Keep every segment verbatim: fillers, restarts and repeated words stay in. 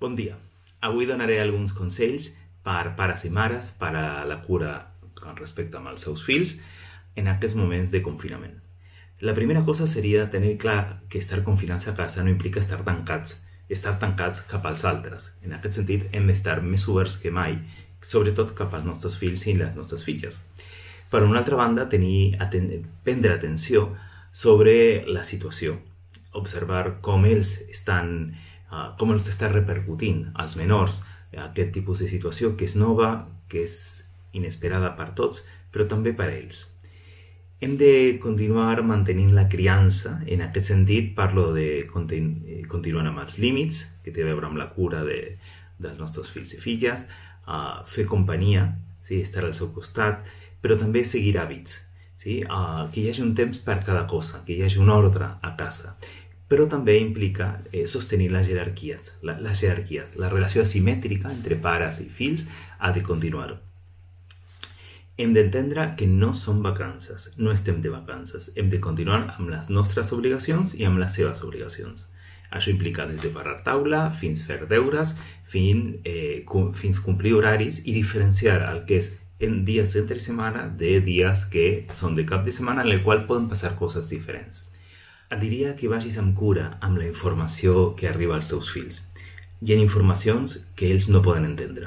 Bon dia. Avui donaré alguns consells per pares i mares per a la cura respecte amb els seus fills en aquests moments de confinament. La primera cosa seria tenir clar que estar confinats a casa no implica estar tancats, estar tancats cap als altres. En aquest sentit, hem d'estar més oberts que mai, sobretot cap als nostres fills i les nostres filles. Per una altra banda, tenir, aten- prendre atenció sobre la situació, observar com els estan, uh, com els està repercutint als menors aquest tipus de situació que és nova, que és inesperada per tots, però també per ells. Hem de continuar mantenint la criança, en aquest sentit parlo de continu- continuar amb els límits, que té a veure amb la cura de, dels nostres fills i filles, uh, fer companyia, sí, estar al seu costat, però també seguir hàbits, sí? Uh, que hi hagi un temps per cada cosa, que hi hagi un ordre a casa. Però també implica eh, sostenir les jerarquies. La, les jerarquies. La relació asimètrica entre pares i fills ha de continuar. Hem d'entendre que no són vacances, no estem de vacances. Hem de continuar amb les nostres obligacions i amb les seves obligacions. Això implica des de parar taula fins fer deures, fins, eh, com, fins complir horaris i diferenciar el que és en dies entre setmana de dies que són de cap de setmana en el qual poden passar coses diferents. Et diria que vagis amb cura amb la informació que arriba als teus fills. Hi ha informacions que ells no poden entendre.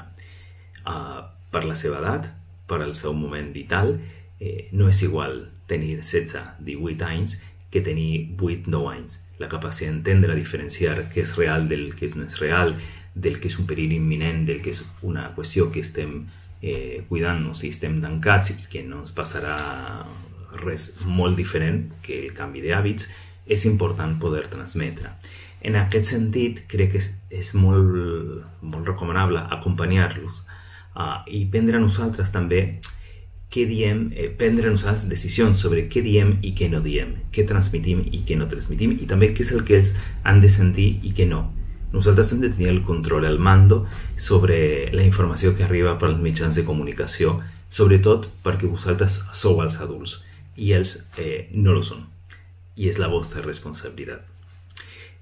Uh, per la seva edat, per el seu moment vital, eh, no és igual tenir setze a divuit anys que tenir vuit a nou anys. La capacitat d'entendre, diferenciar què és real del que no és real, del que és un perill imminent, del que és una qüestió que estem Eh, cuidant-nos i estem tancats i que no ens passarà res molt diferent que el canvi d'hàbits, és important poder transmetre. En aquest sentit, crec que és, és molt, molt recomanable acompanyar-los uh, i prendre nosaltres també què diem, eh, prendre nosaltres decisions sobre què diem i què no diem, què transmitim i què no transmitim i també què és el que ells han de sentir i què no. Nosaltres hem de tenir el control, el mando, sobre la informació que arriba per als mitjans de comunicació, sobretot perquè vosaltres sou els adults i ells eh, no lo són. I és la vostra responsabilitat.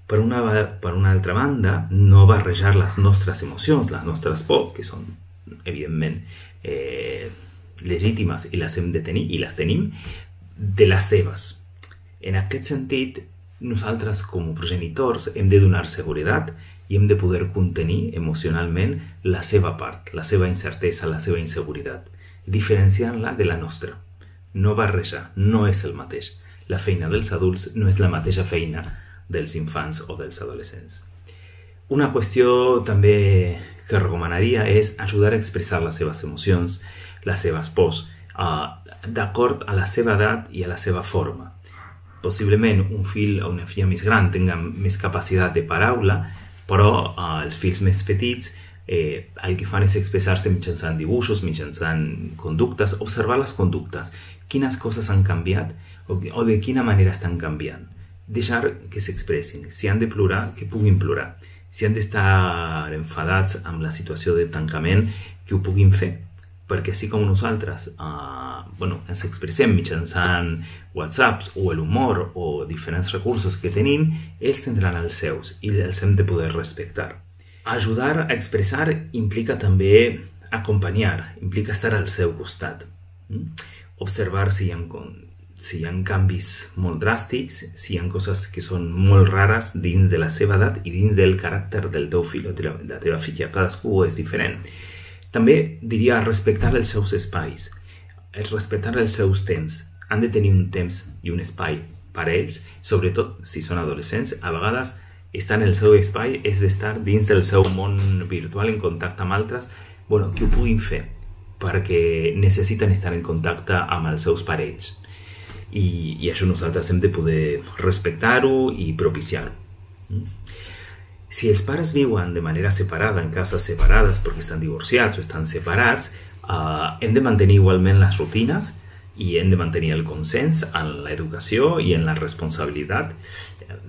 Per una, per una altra banda, no barrejar les nostres emocions, les nostres pors, que són, evidentment, eh, legítimes i les hem de tenir, i les tenim, de les seves. En aquest sentit, nosaltres, com a progenitors, hem de donar seguretat i hem de poder contenir emocionalment la seva part, la seva incertesa, la seva inseguretat, diferenciant-la de la nostra. No barrejar, no és el mateix. La feina dels adults no és la mateixa feina dels infants o dels adolescents. Una qüestió també que recomanaria és ajudar a expressar les seves emocions, les seves pors, d'acord a la seva edat i a la seva forma. Possiblement un fill o una filla més gran tinguen més capacitat de paraula, però eh, els fills més petits eh, el que fan és expressar-se mitjançant dibuixos, mitjançant conductes, observar les conductes, quines coses han canviat o, o de quina manera estan canviant. Deixar que s'expressin. Si han de plorar, que puguin plorar. Si han d'estar enfadats amb la situació de tancament, que ho puguin fer. Perquè així com nosaltres eh, bueno, ens expressem mitjançant whatsapps o l'humor o diferents recursos que tenim, ells tindran els seus i els hem de poder respectar. Ajudar a expressar implica també acompanyar, implica estar al seu costat. Observar si hi ha, si hi ha canvis molt dràstics, si hi ha coses que són molt rares dins de la seva edat i dins del caràcter del teu fill o de la teva filla. Cadascú és diferent. També diria respectar els seus espais, respectar els seus temps. Han de tenir un temps i un espai per a ells, sobretot si són adolescents. A vegades estar en el seu espai és d'estar dins del seu món virtual en contacte amb altres, bueno, que ho puguin fer, perquè necessiten estar en contacte amb els seus parells. I, i això nosaltres hem de poder respectar-ho i propiciar-ho. Si els pares viuen de manera separada, en cases separades, perquè estan divorciats o estan separats, Uh, hem de mantenir igualment les rutines i hem de mantenir el consens en l'educació i en la responsabilitat.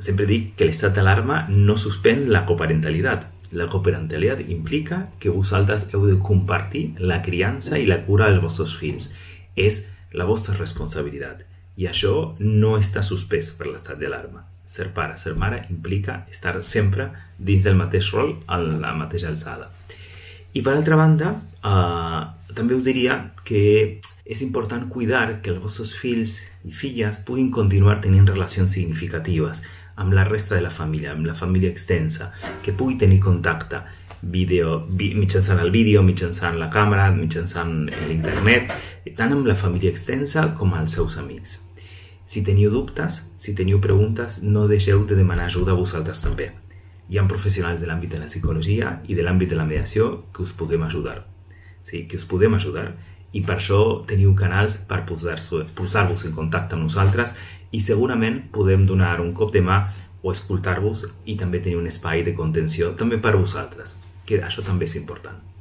Sempre dic que l'estat d'alarma no suspèn la coparentalitat. La coparentalitat implica que vosaltres heu de compartir la criança i la cura dels vostres fills. És la vostra responsabilitat. I això no està suspès per l'estat d'alarma. Ser pare, ser mare implica estar sempre dins del mateix rol, a la mateixa alçada. I per altra banda, eh, també us diria que és important cuidar que els vostres fills i filles puguin continuar tenint relacions significatives amb la resta de la família, amb la família extensa, que pugui tenir contacte vídeo, mitjançant el vídeo, mitjançant la càmera, mitjançant l'internet, tant amb la família extensa com els seus amics. Si teniu dubtes, si teniu preguntes, no deixeu de demanar ajuda a vosaltres també. Hi ha professionals de l'àmbit de la psicologia i de l'àmbit de la mediació que us podem ajudar. Sí, que us podem ajudar. I per això teniu canals per posar-vos en contacte amb nosaltres i segurament podem donar un cop de mà o escoltar-vos i també tenir un espai de contenció també per vosaltres, que això també és important.